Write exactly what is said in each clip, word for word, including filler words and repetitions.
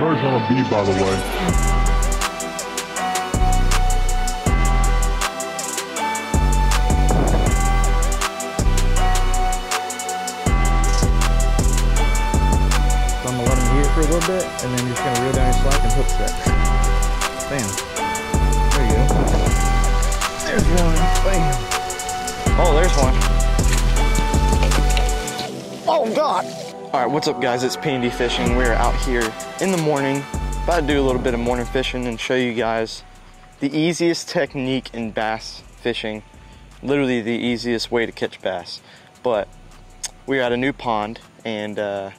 Bird's on a bead, by the way. For a little bit, and then you're just gonna reel down your slack and hook set. Bam. There you go. There's one. Bam. Oh, there's one. Oh God. All right, what's up, guys? It's P and D Fishing. We're out here in the morning. About to do a little bit of morning fishing and show you guys the easiest technique in bass fishing. Literally the easiest way to catch bass. But we're at a new pond, and uh,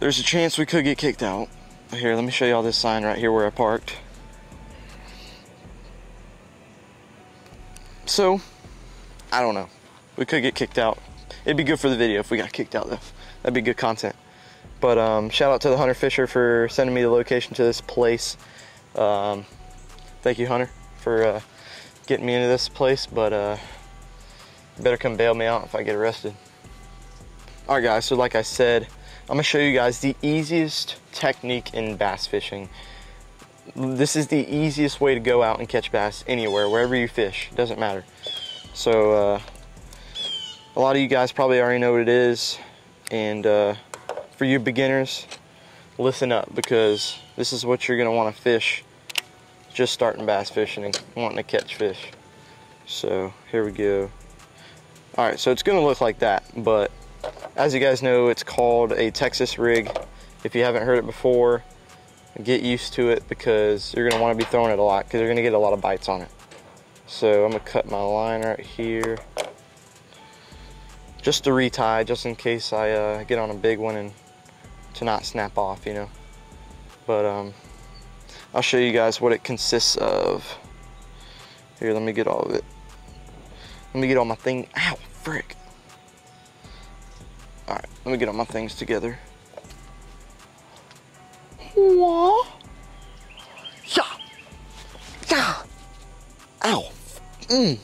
there's a chance we could get kicked out. Here, let me show you all this sign right here where I parked. So, I don't know. We could get kicked out. It'd be good for the video if we got kicked out though. That'd be good content. But um, shout out to the Hunter Fisher for sending me the location to this place. Um, thank you, Hunter, for uh, getting me into this place, but uh, you better come bail me out if I get arrested. All right, guys, so like I said, I'm gonna show you guys the easiest technique in bass fishing. This is the easiest way to go out and catch bass anywhere, wherever you fish, it doesn't matter. So uh, a lot of you guys probably already know what it is, and uh, for you beginners, listen up, because this is what you're gonna wanna fish just starting bass fishing and wanting to catch fish. So here we go. All right, so it's gonna look like that, but as you guys know, it's called a Texas rig. If you haven't heard it before, get used to it, because you're gonna wanna be throwing it a lot, because you're gonna get a lot of bites on it. So I'm gonna cut my line right here, just to retie, just in case I uh, get on a big one and to not snap off, you know. But um, I'll show you guys what it consists of. Here, let me get all of it. Let me get all my thing, ow, frick. All right, let me get all my things together. Wah. Yeah. Yeah. Ow. Mm.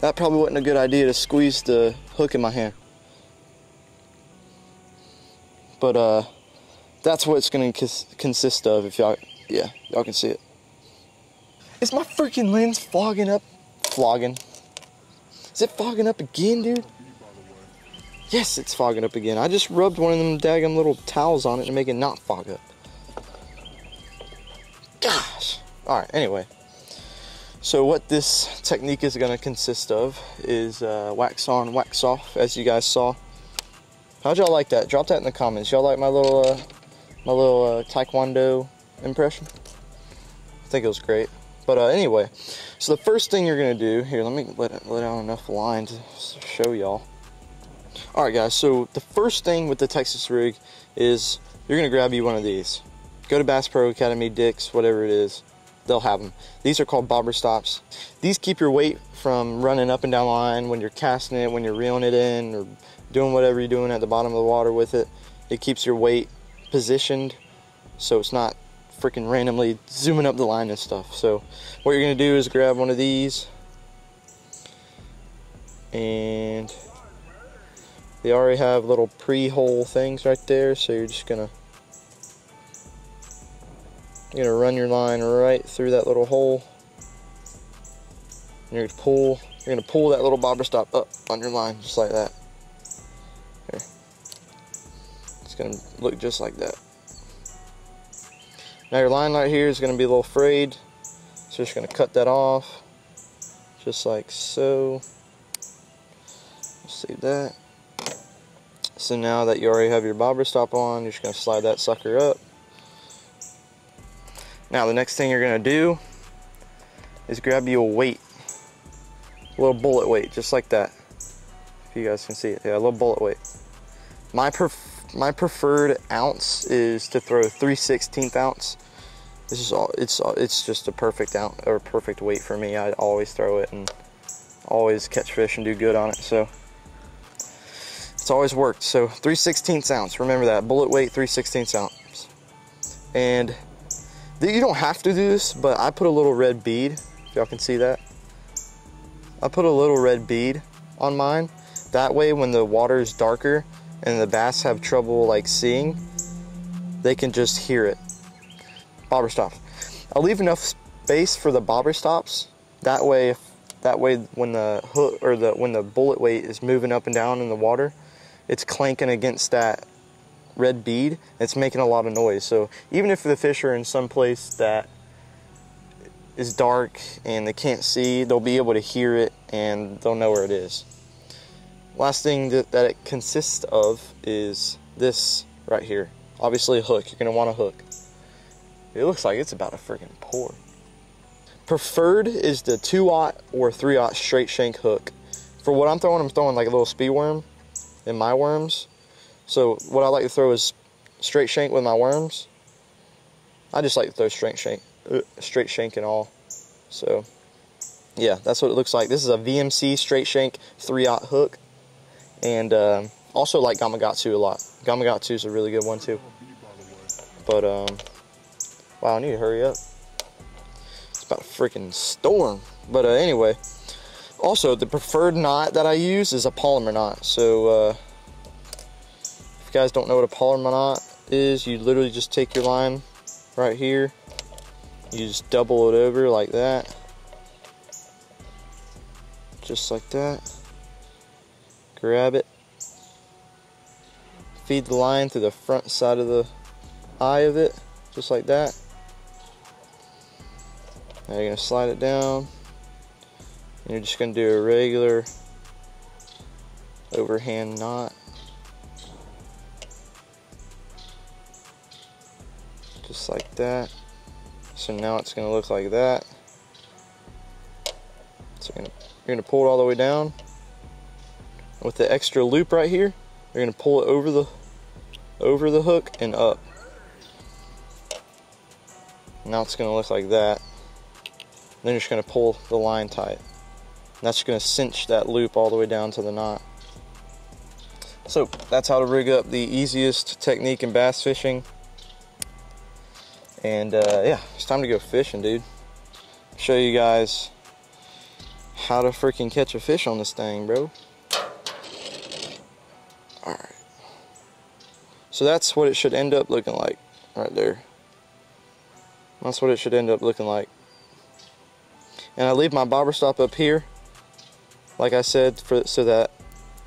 That probably wasn't a good idea to squeeze the hook in my hand. But uh, that's what it's gonna cons consist of, if y'all, yeah, y'all can see it. Is my freaking lens fogging up? Flogging. Is it fogging up again, dude? Yes, it's fogging up again. I just rubbed one of them daggum little towels on it to make it not fog up. Gosh. All right, anyway. So what this technique is gonna consist of is uh, wax on, wax off, as you guys saw. How'd y'all like that? Drop that in the comments. Y'all like my little, uh, my little uh, Taekwondo impression? I think it was great. But uh, anyway, so the first thing you're gonna do, here, let me let, let out enough line to show y'all. All right, guys, so the first thing with the Texas rig is you're gonna grab you one of these. Go to Bass Pro, Academy, Dick's, whatever it is, they'll have them. These are called bobber stops. These keep your weight from running up and down line when you're casting it, when you're reeling it in, or doing whatever you're doing at the bottom of the water with it. It keeps your weight positioned so it's not freaking randomly zooming up the line and stuff. So what you're gonna do is grab one of these, and they already have little pre-hole things right there, so you're just gonna you're gonna run your line right through that little hole. And you're gonna pull you're gonna pull that little bobber stop up on your line just like that. Here. It's gonna look just like that. Now your line right here is gonna be a little frayed, so you're just gonna cut that off, just like so. Save that. So now that you already have your bobber stop on, you're just gonna slide that sucker up. Now the next thing you're gonna do is grab you a weight, a little bullet weight, just like that. If you guys can see it, yeah, a little bullet weight. My pref my preferred ounce is to throw three sixteenths ounce. This is all. It's all, it's just a perfect ounce or perfect weight for me. I always throw it and always catch fish and do good on it. So. It's always worked. So three sixteenths ounce, remember that, bullet weight three sixteenths ounce. And you don't have to do this, but I put a little red bead, if y'all can see that. I put a little red bead on mine. That way when the water is darker and the bass have trouble like seeing, they can just hear it. Bobber stops. I'll leave enough space for the bobber stops. That way, if, that way when the hook or the when the bullet weight is moving up and down in the water, it's clanking against that red bead. And it's making a lot of noise. So even if the fish are in some place that is dark and they can't see, they'll be able to hear it and they'll know where it is. Last thing that, that it consists of is this right here. Obviously a hook, you're gonna want a hook. It looks like it's about to freaking pour. Preferred is the two aught or three aught straight shank hook. For what I'm throwing, I'm throwing like a little speed worm in my worms. So what I like to throw is straight shank with my worms. I just like to throw straight shank, straight shank and all. So yeah, that's what it looks like. This is a V M C straight shank three aught hook. And uh, also like Gamagatsu a lot. Gamagatsu is a really good one too. But um, wow, I need to hurry up. It's about a freaking storm. But uh, anyway, also the preferred knot that I use is a polymer knot. So uh, if you guys don't know what a polymer knot is, you literally just take your line right here. You just double it over like that. Just like that. Grab it. Feed the line through the front side of the eye of it, just like that. Now you're going to slide it down. And you're just going to do a regular overhand knot. Just like that. So now it's going to look like that. So you're going to pull it all the way down. With the extra loop right here, you're gonna pull it over the over the hook and up. Now it's gonna look like that. And then you're just gonna pull the line tight. And that's gonna cinch that loop all the way down to the knot. So that's how to rig up the easiest technique in bass fishing. And uh, yeah, it's time to go fishing, dude. I'll show you guys how to freaking catch a fish on this thing, bro. Alright, so that's what it should end up looking like right there. That's what it should end up looking like. And I leave my bobber stop up here, like I said, for, so that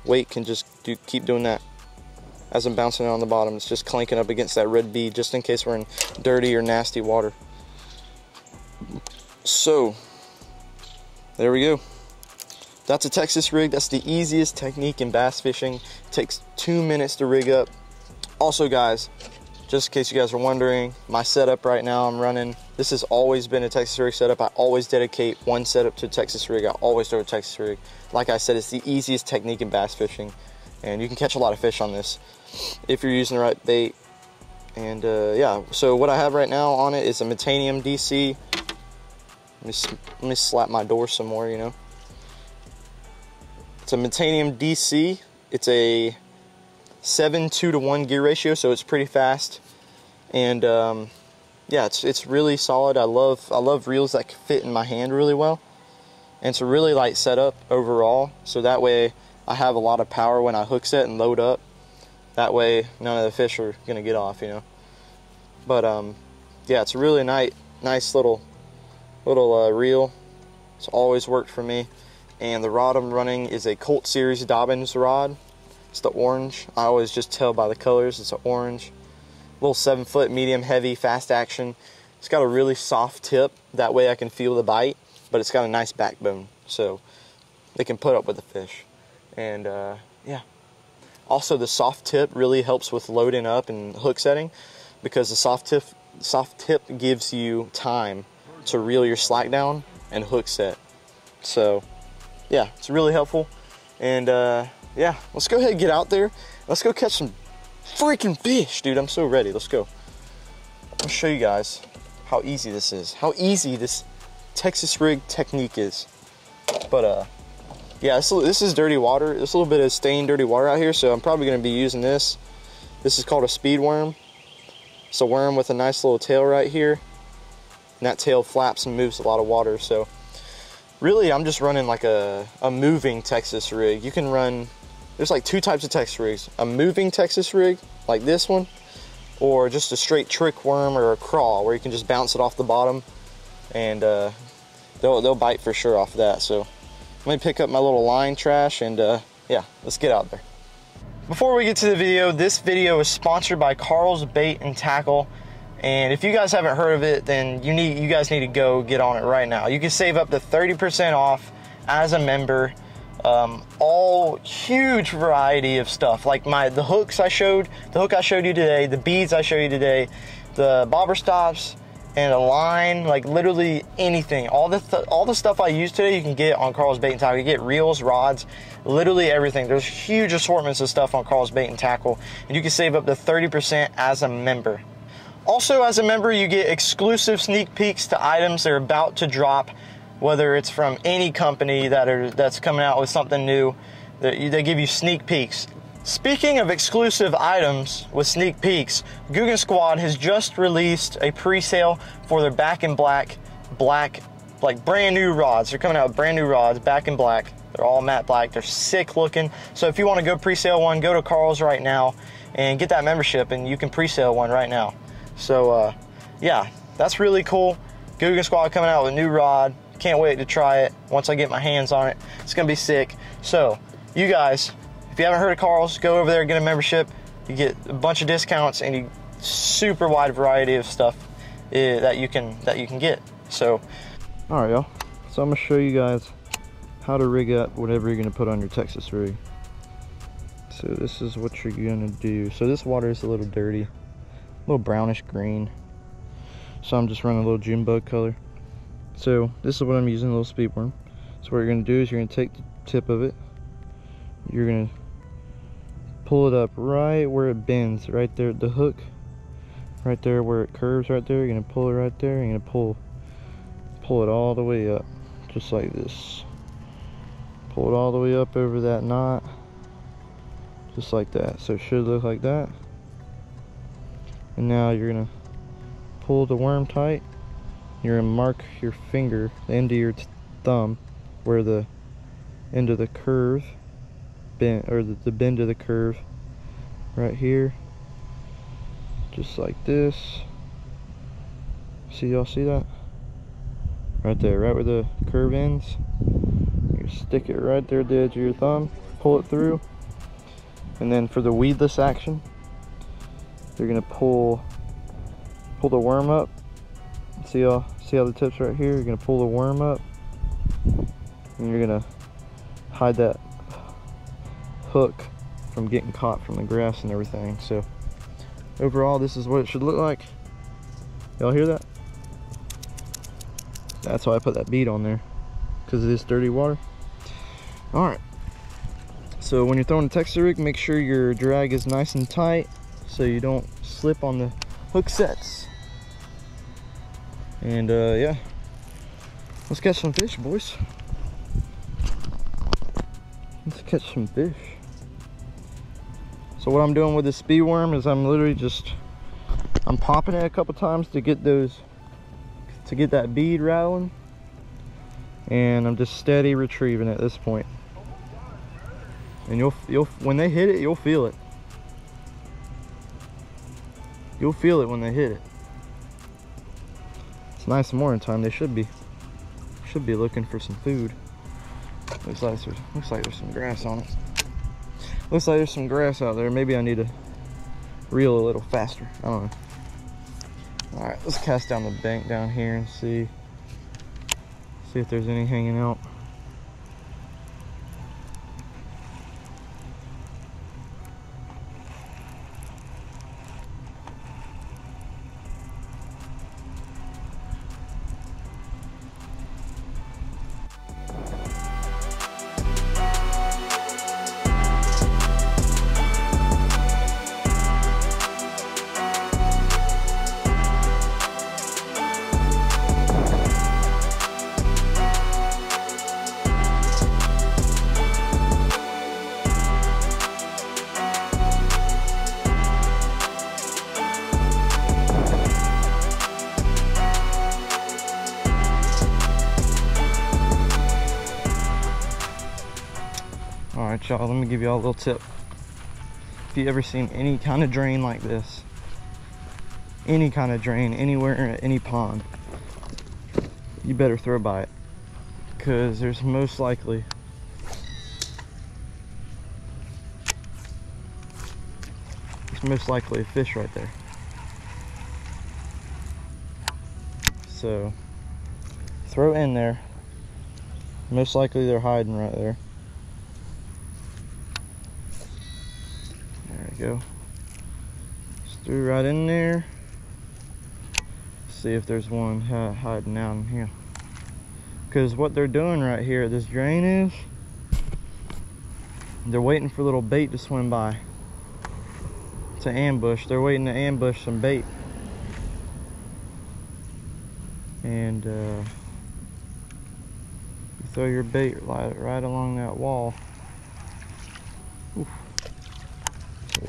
weight can just do, keep doing that. As I'm bouncing it on the bottom, it's just clanking up against that red bead, just in case we're in dirty or nasty water. So, there we go. That's a Texas rig. That's the easiest technique in bass fishing. It takes two minutes to rig up. Also, guys, just in case you guys are wondering, my setup right now I'm running, this has always been a Texas rig setup. I always dedicate one setup to a Texas rig. I always throw a Texas rig. Like I said, it's the easiest technique in bass fishing, and you can catch a lot of fish on this if you're using the right bait. And uh, yeah, so what I have right now on it is a Metanium D C. Let me, let me slap my door some more, you know. It's a Metanium D C. It's a seven two to one gear ratio, so it's pretty fast. And um, yeah, it's it's really solid. I love I love reels that fit in my hand really well. And it's a really light setup overall, so that way I have a lot of power when I hook set and load up. That way none of the fish are gonna get off, you know. But um, yeah, it's a really nice nice little little uh, reel. It's always worked for me. And the rod I'm running is a Colt Series Dobbins rod. It's the orange. I always just tell by the colors. It's an orange. Little seven foot, medium heavy, fast action. It's got a really soft tip. That way I can feel the bite, but it's got a nice backbone, so they can put up with the fish. And uh, yeah. Also, the soft tip really helps with loading up and hook setting, because the soft tip, soft tip gives you time to reel your slack down and hook set. So yeah, it's really helpful. And uh, yeah, let's go ahead and get out there. Let's go catch some freaking fish, dude. I'm so ready. Let's go. I'll show you guys how easy this is, how easy this Texas rig technique is. But uh, yeah, this, this is dirty water. There's a little bit of stained dirty water out here, so I'm probably gonna be using this. This is called a speed worm. It's a worm with a nice little tail right here. And that tail flaps and moves a lot of water, so. Really, I'm just running like a, a moving Texas rig. You can run, there's like two types of Texas rigs. A moving Texas rig, like this one, or just a straight trick worm or a crawl where you can just bounce it off the bottom, and uh, they'll, they'll bite for sure off that. So I'm gonna pick up my little line trash and uh, yeah, let's get out there. Before we get to the video, this video is sponsored by Karl's Bait and Tackle. And if you guys haven't heard of it, then you need you guys need to go get on it right now. You can save up to thirty percent off as a member. Um, all huge variety of stuff, like my the hooks I showed, the hook I showed you today, the beads I showed you today, the bobber stops, and a line, like literally anything. All the th all the stuff I used today, you can get on Karl's Bait and Tackle. You get reels, rods, literally everything. There's huge assortments of stuff on Karl's Bait and Tackle, and you can save up to thirty percent as a member. Also, as a member, you get exclusive sneak peeks to items that are about to drop, whether it's from any company that are that's coming out with something new. They, they give you sneak peeks. Speaking of exclusive items with sneak peeks, Googan Squad has just released a pre-sale for their Back in Black, black, like brand new rods. They're coming out with brand new rods, Back in Black. They're all matte black, they're sick looking. So if you wanna go pre-sale one, go to Karl's right now and get that membership, and you can pre-sale one right now. So uh, yeah, that's really cool. Googan Squad coming out with a new rod. Can't wait to try it once I get my hands on it. It's gonna be sick. So you guys, if you haven't heard of Karl's, go over there, get a membership. You get a bunch of discounts and you super wide variety of stuff uh, that you can that you can get. So all right, y'all, so I'm gonna show you guys how to rig up whatever you're gonna put on your Texas rig. So this is what you're gonna do. So this water is a little dirty, a little brownish green, so I'm just running a little June bug color. So this is what I'm using, a little speed worm. So what you're gonna do is you're gonna take the tip of it, you're gonna pull it up right where it bends, right there, the hook, right there where it curves right there, you're gonna pull it right there, you're gonna pull, pull it all the way up, just like this. Pull it all the way up over that knot, just like that. So it should look like that. And now you're gonna pull the worm tight. You're gonna mark your finger, the end of your thumb, where the end of the curve bend, or the, the bend of the curve, right here, just like this. See, y'all see that? Right there, right where the curve ends. You stick it right there at the edge of your thumb, pull it through, and then for the weedless action, you're gonna pull, pull the worm up. See how, see how the tip's right here? You're gonna pull the worm up and you're gonna hide that hook from getting caught from the grass and everything. So overall, this is what it should look like. Y'all hear that? That's why I put that bead on there, because of this dirty water. All right, so when you're throwing a Texas rig, make sure your drag is nice and tight so you don't slip on the hook sets. And uh, yeah, let's catch some fish, boys. Let's catch some fish. So what I'm doing with this speed worm is I'm literally just, I'm popping it a couple times to get those, to get that bead rattling. And I'm just steady retrieving at this point. And you'll, you'll, when they hit it, you'll feel it. You'll feel it when they hit it. It's nice morning time. They should be should be looking for some food. Looks like there's looks like there's some grass on it. Looks like there's some grass out there. Maybe I need to reel a little faster. I don't know. All right, let's cast down the bank down here and see see if there's any hanging out. Alright, y'all, let me give y'all a little tip. If you ever seen any kind of drain like this, any kind of drain, anywhere, any pond, you better throw by it, because there's most likely it's most likely a fish right there. So throw in there. Most likely they're hiding right there. There we go. Just threw right in there. See if there's one uh, hiding out in here. Because what they're doing right here at this drain is they're waiting for little bait to swim by to ambush. They're waiting to ambush some bait. And uh, you throw your bait right, right along that wall. Oof.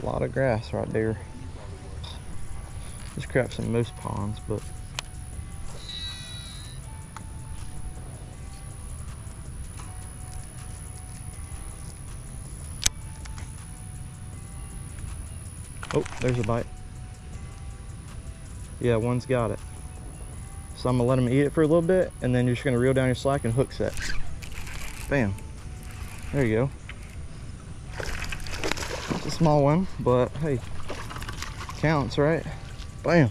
A lot of grass right there. This crap's in most ponds, but oh, there's a bite. Yeah, one's got it. So I'm gonna let him eat it for a little bit, and then you're just gonna reel down your slack and hook set. Bam. There you go. It's a small one, but hey, counts, right? Bam.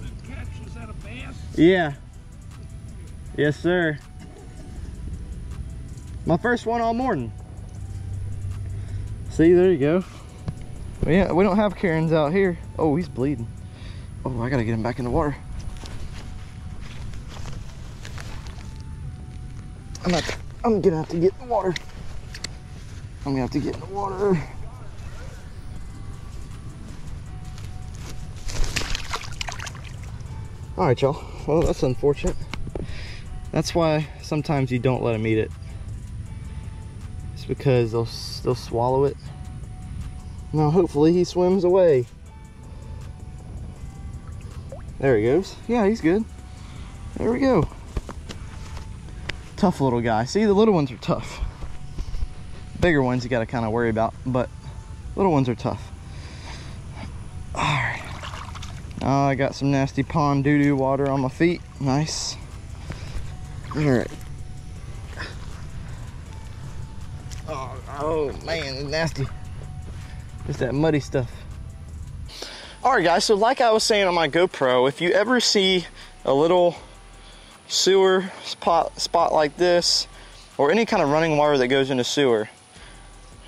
Good catch. Was that a bass? Yeah. Yes, sir. My first one all morning. See, there you go. Yeah, we don't have Karens out here. Oh, he's bleeding. Oh, I gotta get him back in the water. I'm, not, I'm gonna have to get in the water. I'm gonna have to get in the water. All right, y'all. Well, that's unfortunate. That's why sometimes you don't let them eat it. It's because they'll, they'll swallow it. Now, hopefully he swims away. There he goes. Yeah, he's good. There we go. Tough little guy. See, the little ones are tough. Bigger ones you got to kind of worry about, but little ones are tough. All right. Oh, I got some nasty pond doo-doo water on my feet. Nice. All right. Oh, oh man, it's nasty. Just that muddy stuff. All right, guys, so like I was saying on my GoPro, if you ever see a little sewer spot, spot like this, or any kind of running water that goes into sewer,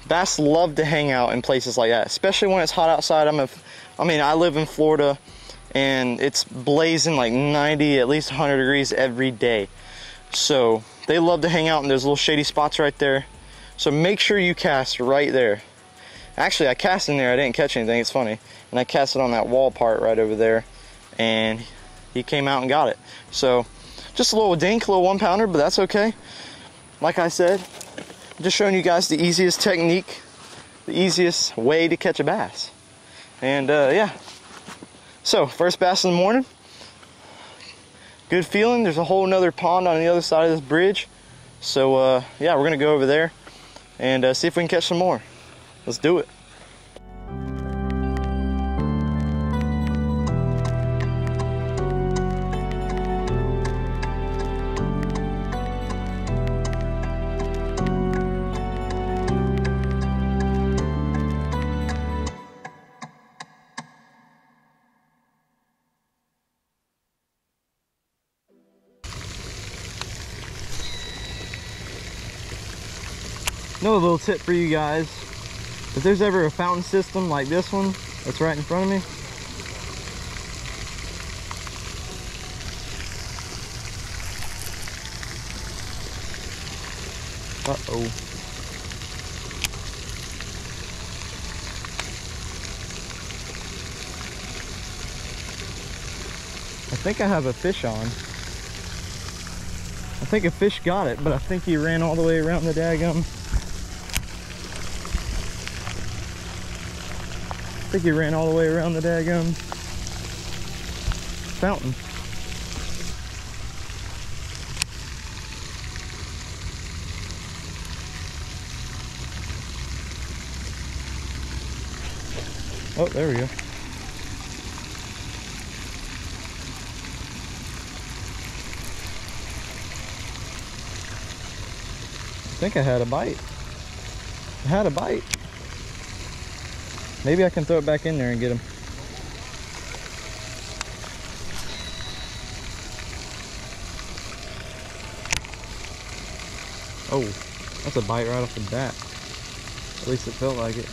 bass love to hang out in places like that, especially when it's hot outside. I'm a, I mean, I live in Florida, and it's blazing like ninety, at least one hundred degrees every day. So they love to hang out in those little shady spots right there. So make sure you cast right there. Actually, I cast in there, I didn't catch anything, it's funny. And I cast it on that wall part right over there, and he came out and got it. So just a little dink, a little one pounder, but that's okay. Like I said, I'm just showing you guys the easiest technique, the easiest way to catch a bass. And uh, yeah, so first bass in the morning, good feeling. There's a whole nother pond on the other side of this bridge. So uh, yeah, we're gonna go over there and uh, see if we can catch some more. Let's do it. Another little tip for you guys: if there's ever a fountain system like this one that's right in front of me, uh-oh, I think I have a fish on. I think a fish got it, but I think he ran all the way around the daggum. I think he ran all the way around the daggum fountain. Oh, there we go. I think I had a bite. I had a bite. Maybe I can throw it back in there and get him. Oh, that's a bite right off the bat. At least it felt like it.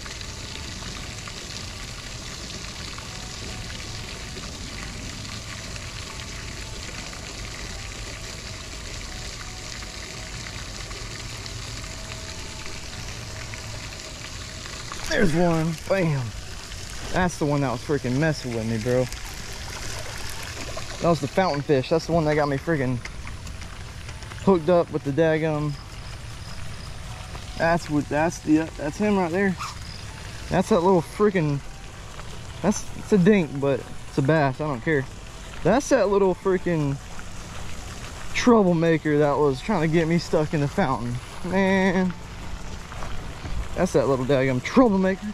There's one. Bam. That's the one that was freaking messing with me, bro. That was the fountain fish. That's the one that got me freaking hooked up with the daggum. That's what. That's the. That's him right there. That's that little freaking. That's. It's a dink, but it's a bass. I don't care. That's that little freaking troublemaker that was trying to get me stuck in the fountain, man. That's that little daggum troublemaker.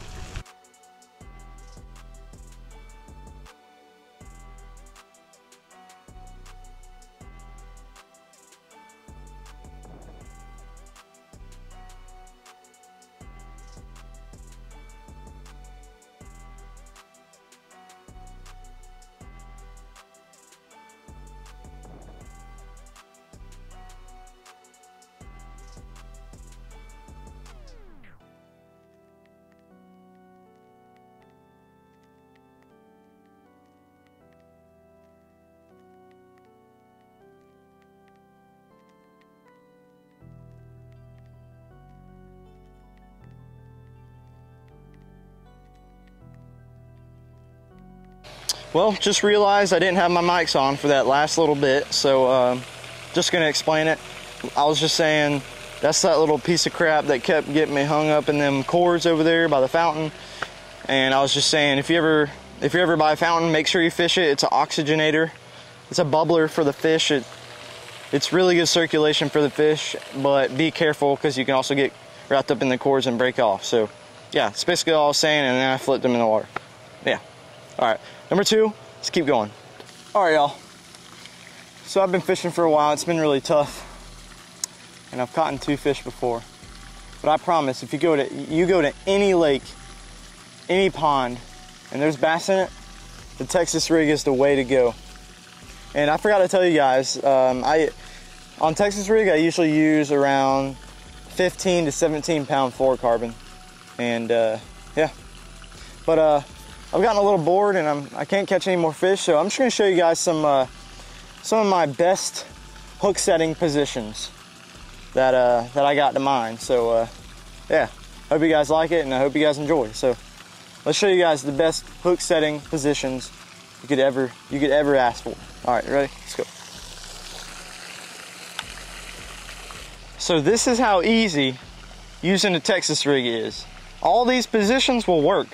Well, just realized I didn't have my mics on for that last little bit, so um, just gonna explain it. I was just saying, that's that little piece of crap that kept getting me hung up in them cords over there by the fountain. And I was just saying, if you ever, if you ever by a fountain, make sure you fish it. It's an oxygenator. It's a bubbler for the fish. It, it's really good circulation for the fish, but be careful because you can also get wrapped up in the cords and break off. So yeah, it's basically all I was saying, and then I flipped them in the water. Yeah, all right. Number two, let's keep going. All right, y'all. So I've been fishing for a while. It's been really tough. And I've caught two fish before. But I promise, if you go to you go to any lake, any pond, and there's bass in it, the Texas rig is the way to go. And I forgot to tell you guys, um, I on Texas rig, I usually use around fifteen to seventeen pound fluorocarbon. And uh, yeah, but uh, I've gotten a little bored and I'm, I can't catch any more fish, so I'm just gonna show you guys some uh, some of my best hook setting positions that uh, that I got to mind. So uh, yeah, hope you guys like it and I hope you guys enjoy. So let's show you guys the best hook setting positions you could ever you could ever ask for. All right, ready? Let's go. So this is how easy using a Texas rig is. All these positions will work.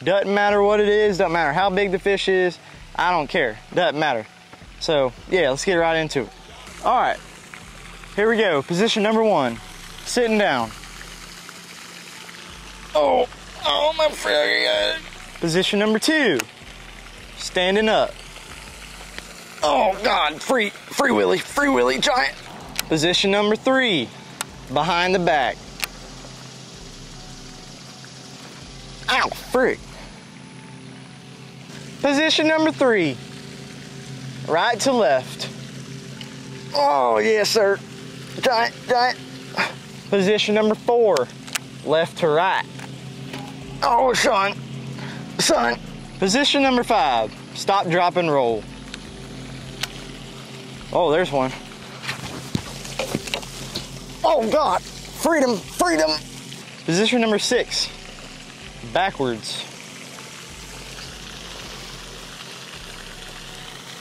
Doesn't matter what it is, doesn't matter how big the fish is, I don't care, doesn't matter. So yeah, let's get right into it. All right, here we go, position number one, sitting down. Oh, oh my friend. Position number two, standing up. Oh God, free, free willy, free willy, giant. Position number three, behind the back. Ow, frick. Position number three, right to left. Oh, yes, sir. Giant, giant. Position number four, left to right. Oh, son, son. Position number five, stop, drop, and roll. Oh, there's one. Oh, God, freedom, freedom. Position number six, backwards.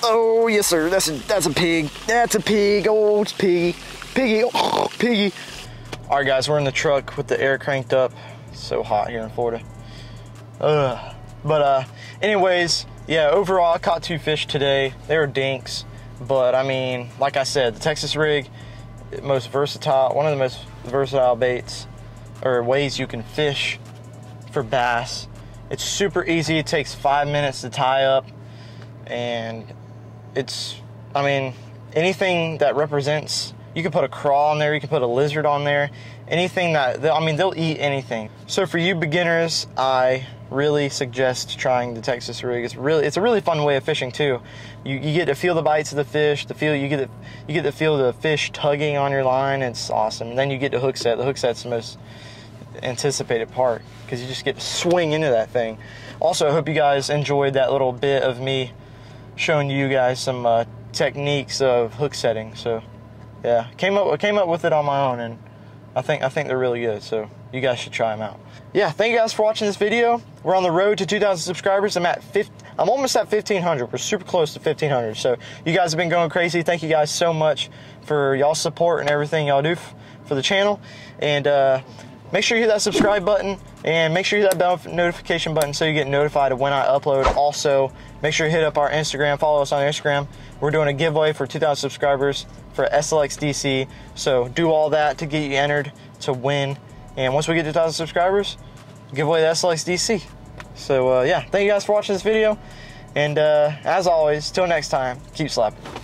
Oh yes sir, that's a, that's a pig, that's a pig, oh it's piggy, piggy, oh piggy. All right guys, we're in the truck with the air cranked up. It's so hot here in Florida. Ugh. But uh, anyways, yeah, overall I caught two fish today. They were dinks, but I mean, like I said, the Texas rig, most versatile, one of the most versatile baits or ways you can fish for bass, It's super easy. It takes five minutes to tie up, and it's, I mean, anything that represents, you can put a craw on there, you can put a lizard on there, anything that, I mean, they'll eat anything. So for you beginners, I really suggest trying the Texas rig. It's really, it's a really fun way of fishing too. You, you get to feel the bites of the fish, the feel, you get to, you get to feel the fish tugging on your line. It's awesome. And then you get to hook set. The hook set's the most anticipated part because you just get to swing into that thing. Also, I hope you guys enjoyed that little bit of me showing you guys some uh, techniques of hook setting. So yeah, came up, came up with it on my own, and I think, I think they're really good. So you guys should try them out. Yeah, thank you guys for watching this video. We're on the road to two thousand subscribers. I'm at fifty, I'm almost at fifteen hundred. We're super close to fifteen hundred. So you guys have been going crazy. Thank you guys so much for y'all support and everything y'all do f for the channel. And uh, make sure you hit that subscribe button, and make sure you hit that bell notification button so you get notified of when I upload. Also, make sure you hit up our Instagram. Follow us on Instagram. We're doing a giveaway for two thousand subscribers for S L X D C. So do all that to get you entered to win. And once we get to two thousand subscribers, give away the S L X D C. So uh, yeah, thank you guys for watching this video. And uh, as always, till next time, keep slapping.